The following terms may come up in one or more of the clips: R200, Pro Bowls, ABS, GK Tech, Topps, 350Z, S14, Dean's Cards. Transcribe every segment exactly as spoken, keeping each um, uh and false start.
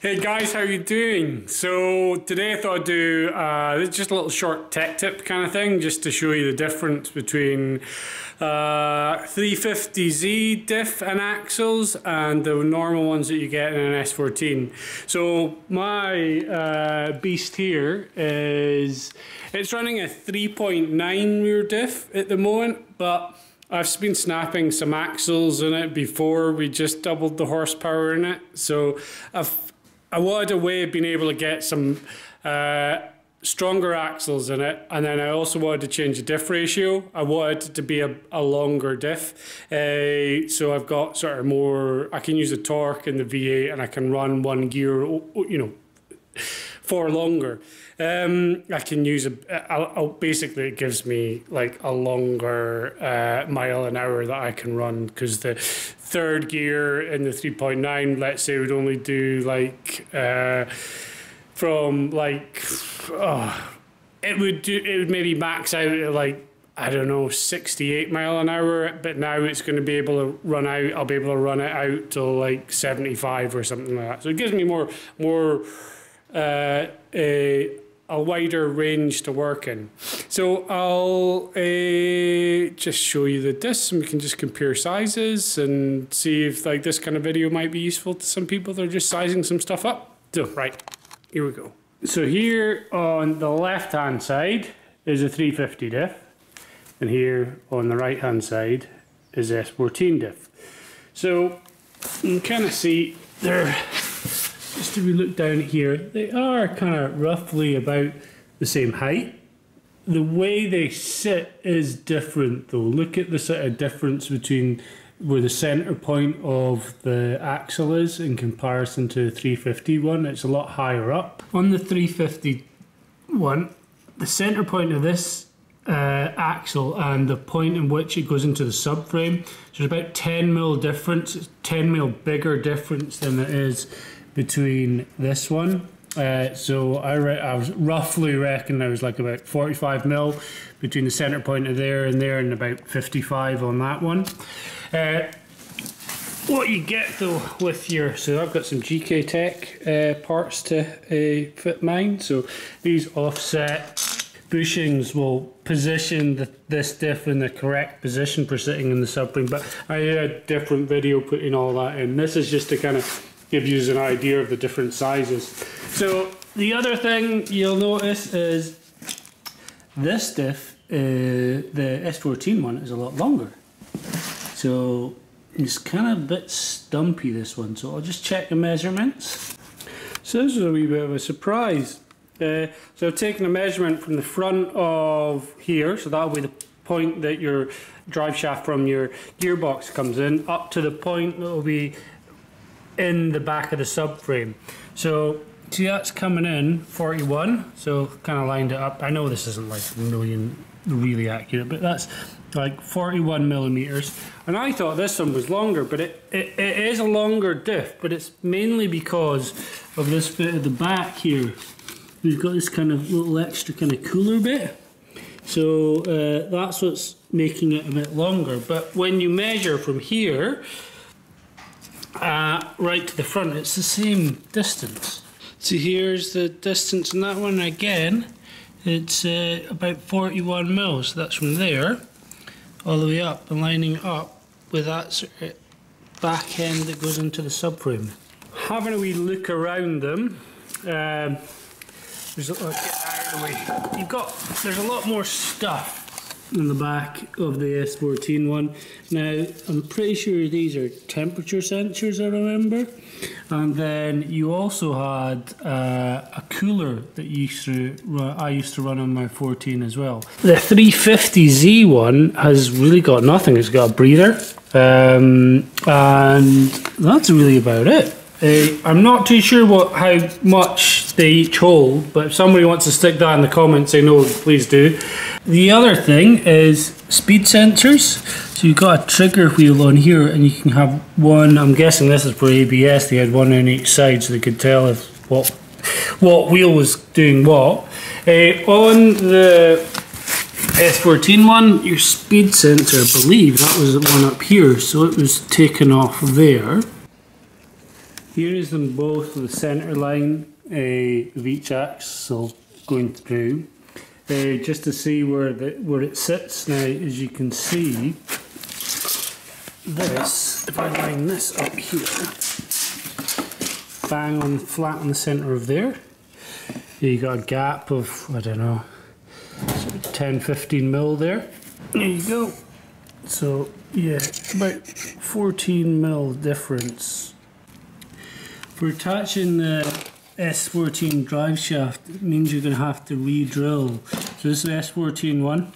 Hey guys, how you doing? So today I thought I'd do uh, just a little short tech tip kind of thing, just to show you the difference between uh, three fifty Z diff and axles and the normal ones that you get in an S fourteen. So my uh, beast here is, it's running a three point nine rear diff at the moment, but I've been snapping some axles in it before. We just doubled the horsepower in it, so I've I wanted a way of being able to get some uh, stronger axles in it, and then I also wanted to change the diff ratio. I wanted it to be a, a longer diff, uh, so I've got sort of more, I can use the torque in the V eight and I can run one gear, you know, for longer. Um, I can use a, a, a, basically it gives me like a longer uh, mile an hour that I can run, because the third gear in the three point nine, let's say, would only do like uh, from like oh, it would do it would maybe max out at like, I don't know, sixty-eight mile an hour, but now it's going to be able to run out. I'll be able to run it out till like seventy-five or something like that. So it gives me more more uh, a a wider range to work in. So I'll uh, just show you the discs, and we can just compare sizes and see if like this kind of video might be useful to some people that are just sizing some stuff up. So right, here we go. So here on the left hand side is a three fifty diff, and here on the right hand side is S fourteen diff. So you can kind of see there, just if we look down here, they are kind of roughly about the same height. The way they sit is different though. Look at the sort of difference between where the center point of the axle is in comparison to the three fifty one. It's a lot higher up. On the three fifty one, the center point of this Uh, axle and the point in which it goes into the subframe, so there's about ten mil difference. It's ten mil bigger difference than it is between this one. Uh, so I, re I was roughly reckon there was like about forty-five mil between the center point of there and there, and about fifty-five on that one. Uh, what you get though with your, so I've got some G K Tech uh, parts to uh, fit mine. So these offset bushings will position the, this diff in the correct position for sitting in the subframe, but I had a different video putting all that in. This is just to kind of give you an idea of the different sizes. So the other thing you'll notice is this diff, uh, the S fourteen one, is a lot longer. So it's kind of a bit stumpy, this one, so I'll just check the measurements. So this is a wee bit of a surprise. Uh, so I've taken a measurement from the front of here, so that'll be the point that your drive shaft from your gearbox comes in, up to the point that will be in the back of the subframe. So see, that's coming in forty-one, so kind of lined it up. I know this isn't like a million really accurate, but that's like forty-one millimeters, and I thought this one was longer, but it, it, it is a longer diff, but it's mainly because of this bit at the back here. We've got this kind of little extra kind of cooler bit, so uh, that's what's making it a bit longer. But when you measure from here uh, right to the front, it's the same distance. So here's the distance in that one again. It's uh, about forty-one mils. So that's from there all the way up, and lining up with that sort of back end that goes into the subframe. Having a wee look around them. Um, There's a, uh, you've got, there's a lot more stuff in the back of the S fourteen one. Now, I'm pretty sure these are temperature sensors, I remember. And then you also had uh, a cooler that you used to run, I used to run on my fourteen as well. The three fifty Z one has really got nothing. It's got a breather. Um, and that's really about it. Uh, I'm not too sure what how much they each hold, but if somebody wants to stick that in the comments, they know, please do. The other thing is speed sensors. So you've got a trigger wheel on here, and you can have one, I'm guessing this is for A B S, they had one on each side so they could tell if what, what wheel was doing what. Uh, on the S fourteen one, your speed sensor, I believe, that was the one up here, so it was taken off there. Here is them both the centre line uh, of each axis, so going through, uh, just to see where the, where it sits. Now, as you can see, this, if I line this up here, bang on flat in the centre of there, you got a gap of, I don't know, ten, fifteen mil there. There you go. So yeah, about fourteen mil difference. For attaching the S fourteen drive shaft, it means you're going to have to re-drill. So this is the S fourteen one,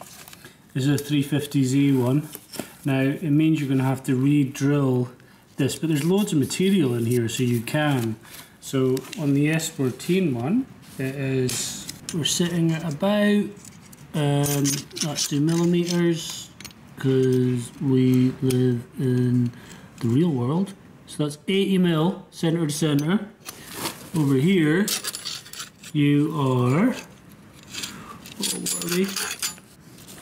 this is a three fifty Z one. Now it means you're going to have to re-drill this, but there's loads of material in here so you can. So on the S fourteen one, it is, we're sitting at about, um, that's two millimetres, because we live in the real world. So that's eighty mil, centre to centre. Over here, you are, what are we?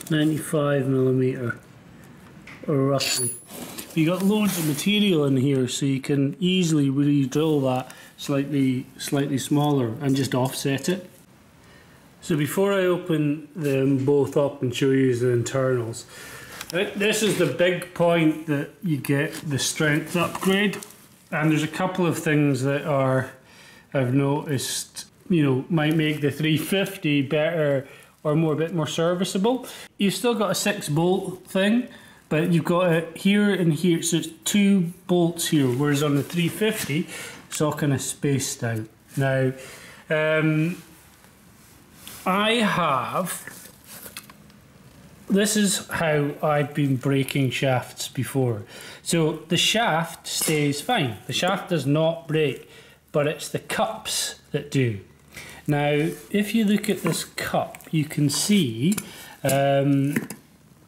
ninety-five millimetre, or roughly. You got loads of material in here, so you can easily re-drill that slightly, slightly smaller and just offset it. So before I open them both up and show you the internals, this is the big point that you get the strength upgrade, and there's a couple of things that are, I've noticed, you know, might make the three fifty better or more a bit more serviceable. You've still got a six bolt thing, but you've got it here and here, so it's two bolts here, whereas on the three fifty it's all kind of spaced out. Now, um, I have. This is how I've been breaking shafts before. So the shaft stays fine. The shaft does not break, but it's the cups that do. Now, if you look at this cup, you can see um,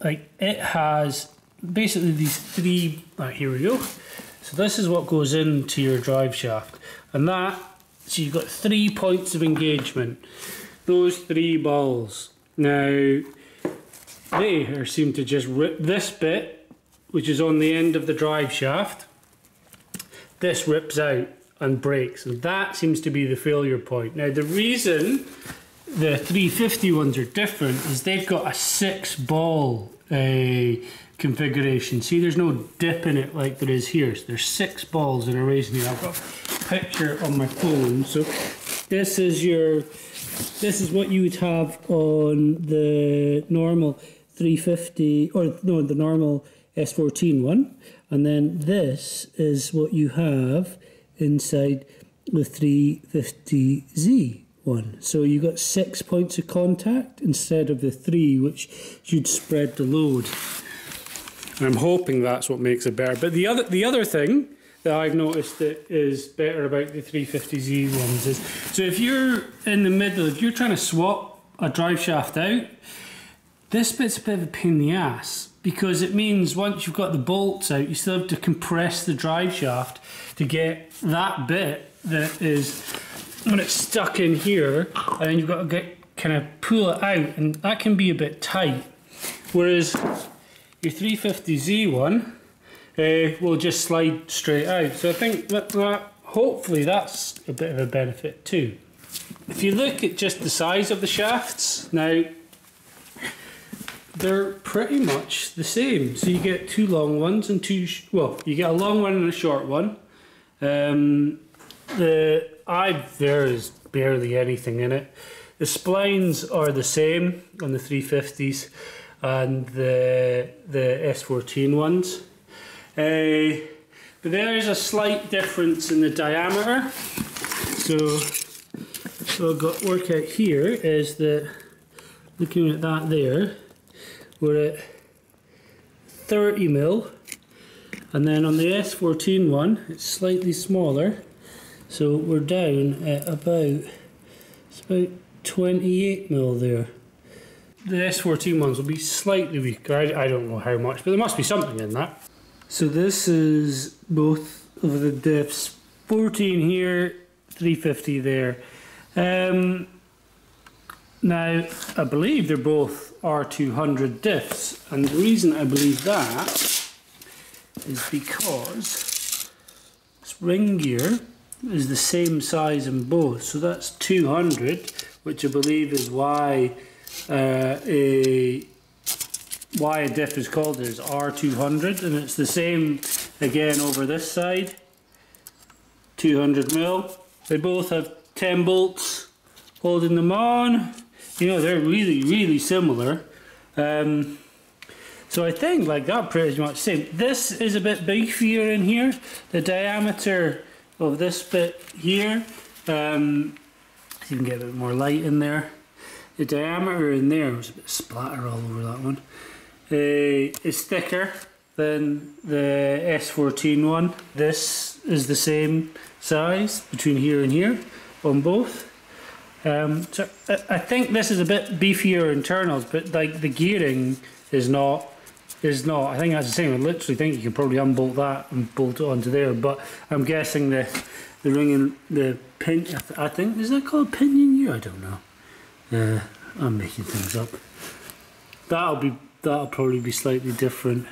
like it has basically these three, oh, here we go. So this is what goes into your drive shaft. And that, so you've got three points of engagement. Those three balls. Now, they seem to just rip this bit, which is on the end of the drive shaft. This rips out and breaks, and that seems to be the failure point. Now, the reason the three fifty ones are different is they've got a six ball uh, configuration. See, there's no dip in it like there is here. So there's six balls in a race here. I've got a picture on my phone. So this is your, this is what you would have on the normal three fifty, or no, the normal S fourteen one, and then this is what you have inside the three fifty Z one. So you've got six points of contact instead of the three, which you'd spread the load. And I'm hoping that's what makes it better. But the other, the other thing that I've noticed that is better about the three fifty Z ones is, so if you're in the middle, if you're trying to swap a drive shaft out, this bit's a bit of a pain in the ass, because it means once you've got the bolts out, you still have to compress the drive shaft to get that bit that is, when it's stuck in here, and then you've got to get, kind of pull it out, and that can be a bit tight. Whereas your three fifty Z one uh, will just slide straight out. So I think that, that hopefully that's a bit of a benefit too. If you look at just the size of the shafts, now, they're pretty much the same. So you get two long ones and two, sh well, you get a long one and a short one. Um, the eye, there is barely anything in it. The splines are the same on the three fifties and the, the S fourteen ones. Uh, but there is a slight difference in the diameter. So what I've got to work out here is that, looking at that there, we're at thirty mil, and then on the S fourteen one it's slightly smaller, so we're down at about, it's about twenty-eight mil there. The S fourteen ones will be slightly weaker. I, I don't know how much, but there must be something in that. So this is both of the diffs, fourteen here, three fifty there. Um, Now, I believe they're both R two hundred diffs, and the reason I believe that is because this ring gear is the same size in both. So that's two hundred, which I believe is why uh, a why a diff is called is R two hundred, and it's the same again over this side, two hundred mil. They both have ten bolts holding them on. You know, they're really, really similar. Um, so I think like that pretty much same. This is a bit beefier in here. The diameter of this bit here, um, you can get a bit more light in there. The diameter in there was a bit splatter all over that one. Uh, it's thicker than the S fourteen one. This is the same size between here and here on both. Um, so I think this is a bit beefier internals, but like the gearing is not is not. I think that's the same. I literally think you can probably unbolt that and bolt it onto there. But I'm guessing the the ring and the pin. I think is that called pinion gear? I don't know. Uh, I'm making things up. That'll be that'll probably be slightly different.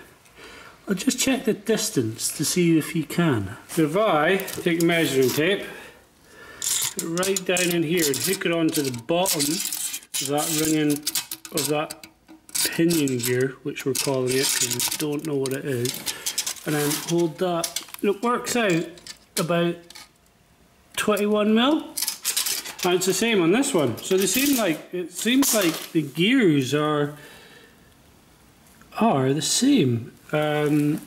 I'll just check the distance to see if you can. So if I take measuring tape, put it right down in here and hook it onto the bottom of that ringing of that pinion gear, which we're calling it because we don't know what it is, and then hold that. It works out about twenty-one mil. And it's the same on this one. So they seem like it seems like the gears are are the same. Um,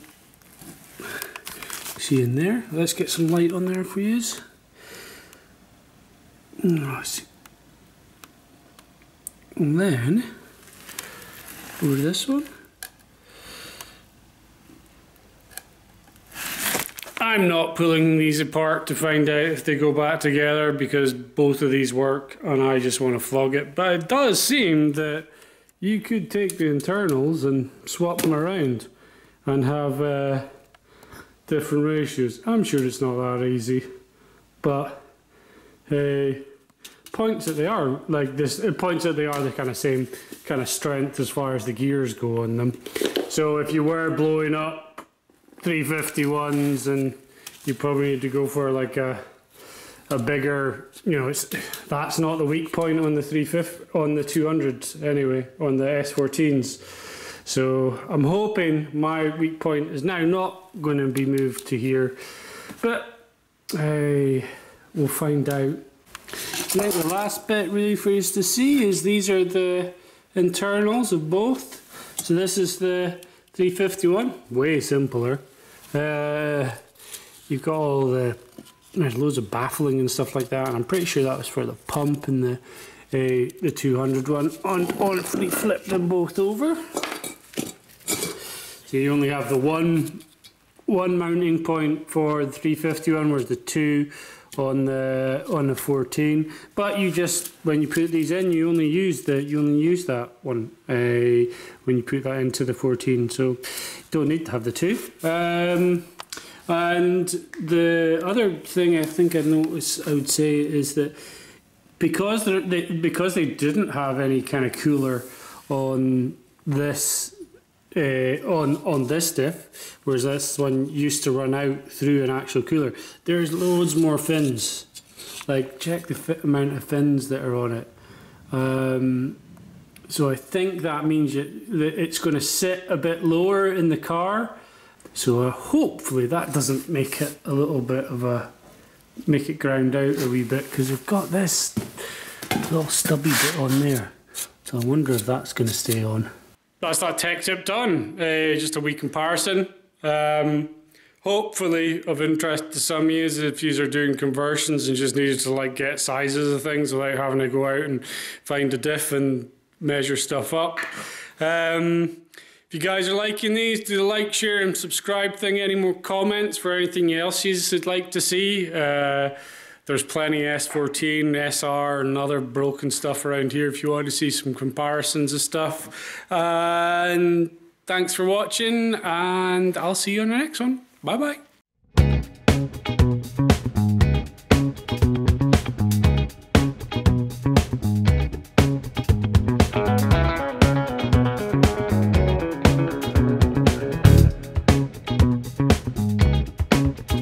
see in there. Let's get some light on there if we use. Nice. And then over this one. I'm not pulling these apart to find out if they go back together because both of these work and I just want to flog it. But it does seem that you could take the internals and swap them around and have uh, different ratios. I'm sure it's not that easy, but uh, points that they are like this. It points that they are the kind of same kind of strength as far as the gears go on them. So if you were blowing up three fifty ones, and you probably need to go for like a a bigger, you know, it's that's not the weak point on the three fifty, on the two hundreds anyway, on the S fourteens. So I'm hoping my weak point is now not going to be moved to here, but hey, we'll find out. Now the last bit really for you to see is these are the internals of both. So this is the three fifty one, way simpler. Uh, you've got all the, there's loads of baffling and stuff like that, and I'm pretty sure that was for the pump and the uh, the two hundred one. And honestly, flip them both over. So you only have the one one mounting point for the three fifty one, whereas the two on the on the fourteen. But you just, when you put these in, you only use the you only use that one uh, when you put that into the fourteen. So you don't need to have the two. Um, and the other thing I think I noticed, I would say, is that because they because they didn't have any kind of cooler on this. Uh, on on this diff, whereas this one used to run out through an actual cooler. There's loads more fins. Like check the fit amount of fins that are on it. Um, so I think that means it, that it's going to sit a bit lower in the car. So uh, hopefully that doesn't make it a little bit of a make it ground out a wee bit, because we've got this little stubby bit on there. So I wonder if that's going to stay on. That's that tech tip done. Uh, just a wee comparison. Um, hopefully of interest to some of you if you are doing conversions and just needed to like get sizes of things without having to go out and find a diff and measure stuff up. Um, if you guys are liking these, do the like, share and subscribe thing. Any more comments for anything else you'd like to see? Uh, There's plenty S fourteen, S R and other broken stuff around here if you want to see some comparisons of stuff. Uh, and thanks for watching, and I'll see you on the next one. Bye bye.